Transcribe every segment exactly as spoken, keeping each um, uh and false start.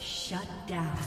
Shut down.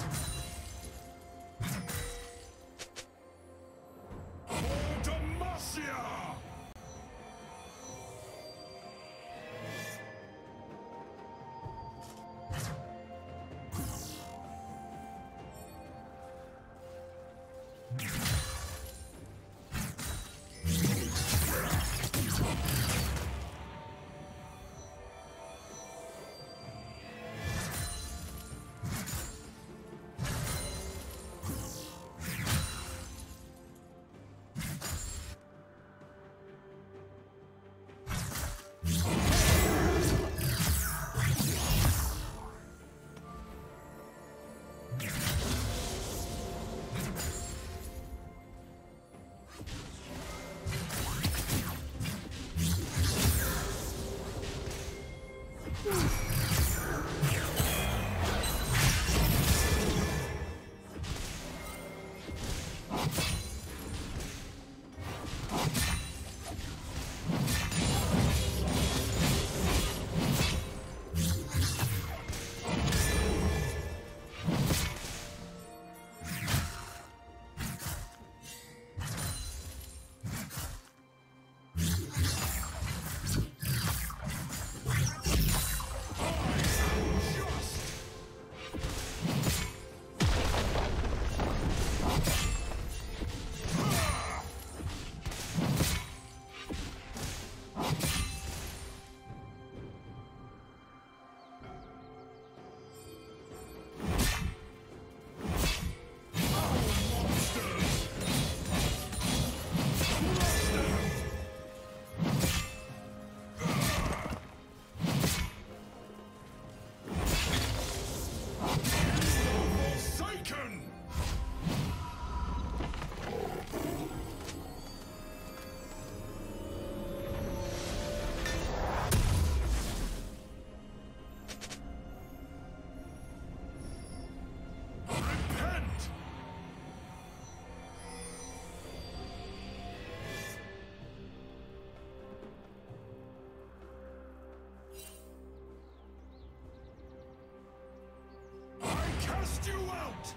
cast you out!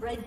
Red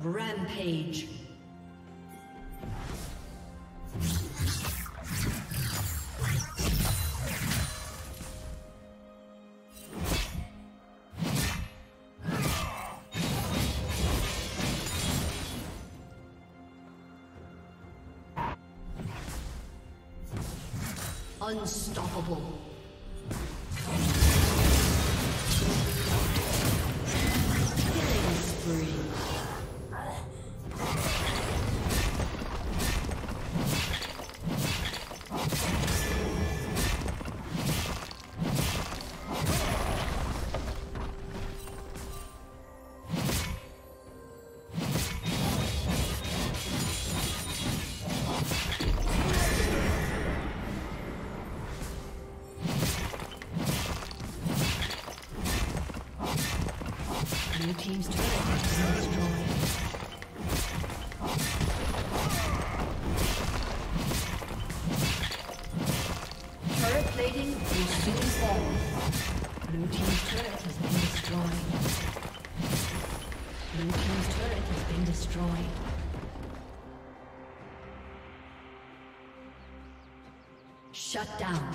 Rampage. Unstoppable. Killing spree. team's turret has been destroyed. Turret plating will soon fall. Blue team's turret has been destroyed. Blue team's turret has been destroyed. Shut down.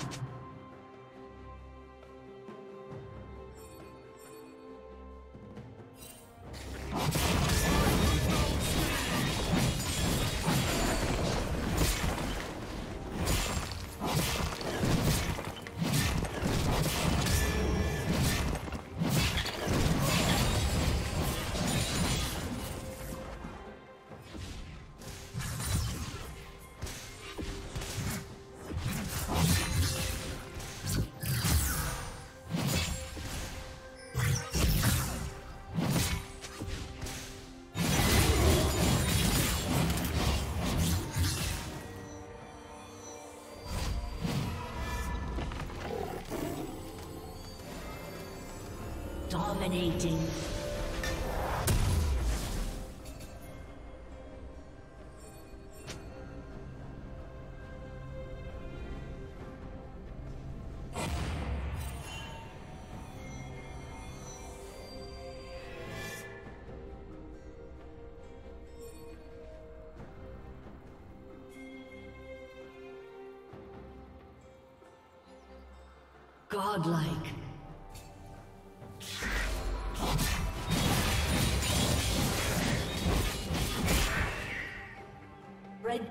Dominating. Godlike. Red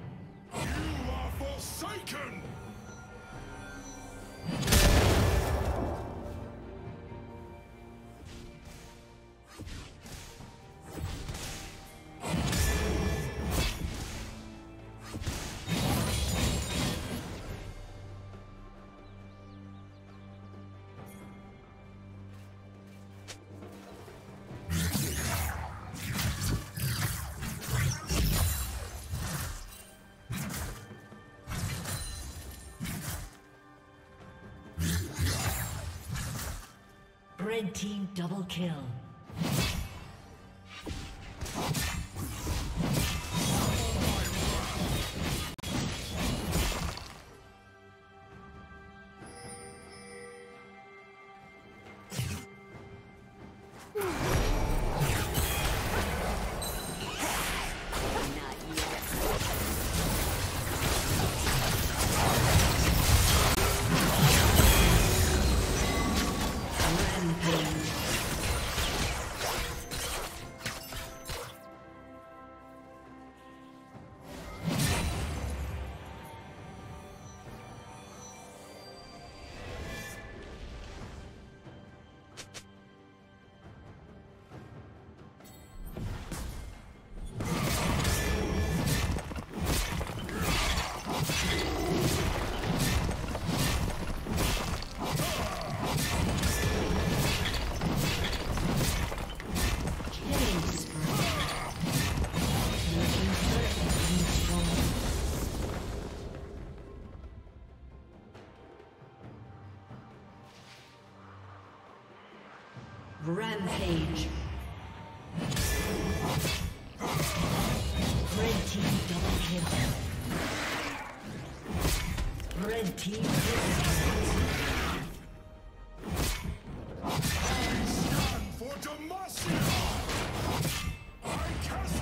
You are forsaken! Red team double kill. Rampage. Red team double kill. Red team kill. Stand for Demacia! I cast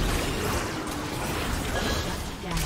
destroyed. Shut down.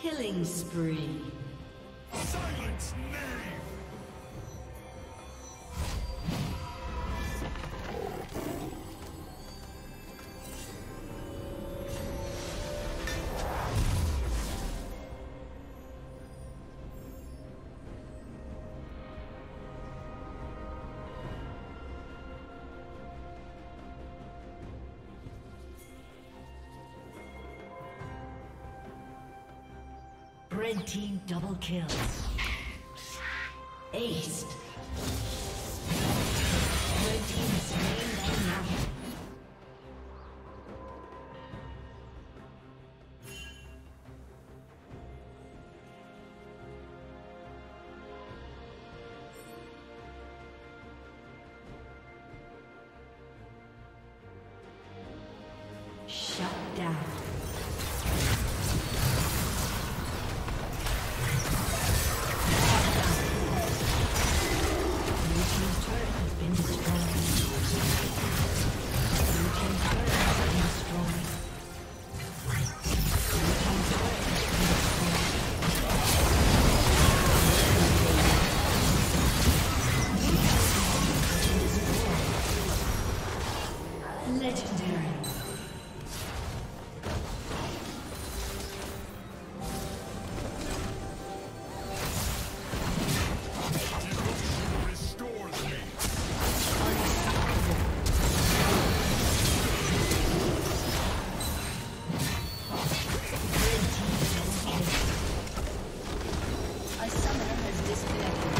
Killing spree. Silence, knave! Red team double kill. Ace. Red team slain by nothing. Turret has been destroyed. disconnected.